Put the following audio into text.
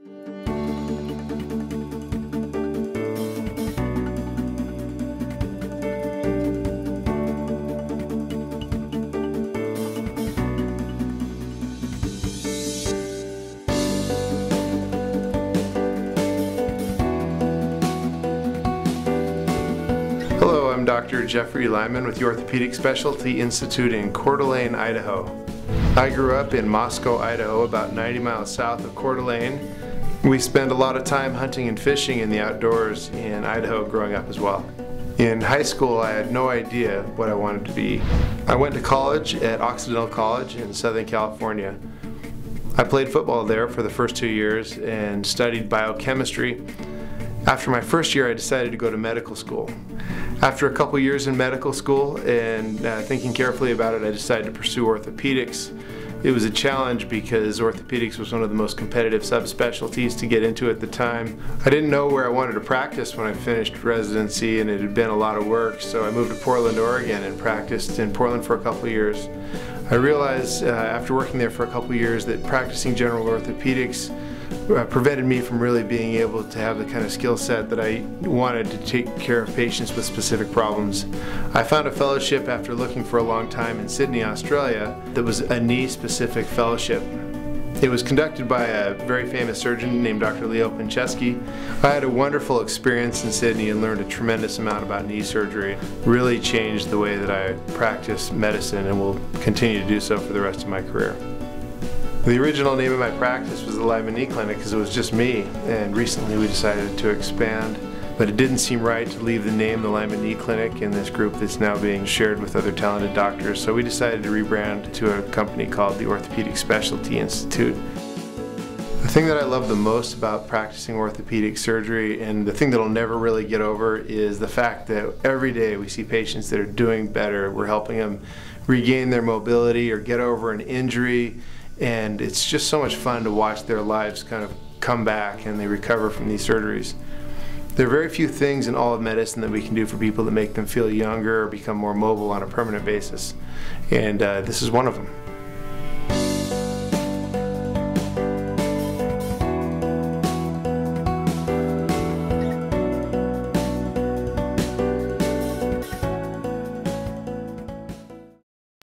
I'm Dr. Jeffrey Lyman with the Orthopedic Specialty Institute in Coeur d'Alene, Idaho. I grew up in Moscow, Idaho, about 90 miles south of Coeur d'Alene. We spend a lot of time hunting and fishing in the outdoors in Idaho growing up as well. In high school, I had no idea what I wanted to be. I went to college at Occidental College in Southern California. I played football there for the first 2 years and studied biochemistry. After my first year, I decided to go to medical school. After a couple years in medical school and thinking carefully about it, I decided to pursue orthopedics. It was a challenge because orthopedics was one of the most competitive subspecialties to get into at the time. I didn't know where I wanted to practice when I finished residency, and it had been a lot of work, so I moved to Portland, Oregon and practiced in Portland for a couple years. I realized after working there for a couple years that practicing general orthopedics prevented me from really being able to have the kind of skill set that I wanted to take care of patients with specific problems. I found a fellowship after looking for a long time in Sydney, Australia, that was a knee-specific fellowship. It was conducted by a very famous surgeon named Dr. Leo Pinchewski. I had a wonderful experience in Sydney and learned a tremendous amount about knee surgery. Really changed the way that I practice medicine and will continue to do so for the rest of my career. The original name of my practice was the Lyman Knee Clinic because it was just me, and recently we decided to expand, but it didn't seem right to leave the name the Lyman Knee Clinic in this group that's now being shared with other talented doctors, so we decided to rebrand to a company called the Orthopedic Specialty Institute. The thing that I love the most about practicing orthopedic surgery, and the thing that I'll never really get over, is the fact that every day we see patients that are doing better. We're helping them regain their mobility or get over an injury, and it's just so much fun to watch their lives kind of come back and they recover from these surgeries. There are very few things in all of medicine that we can do for people that make them feel younger or become more mobile on a permanent basis, and this is one of them.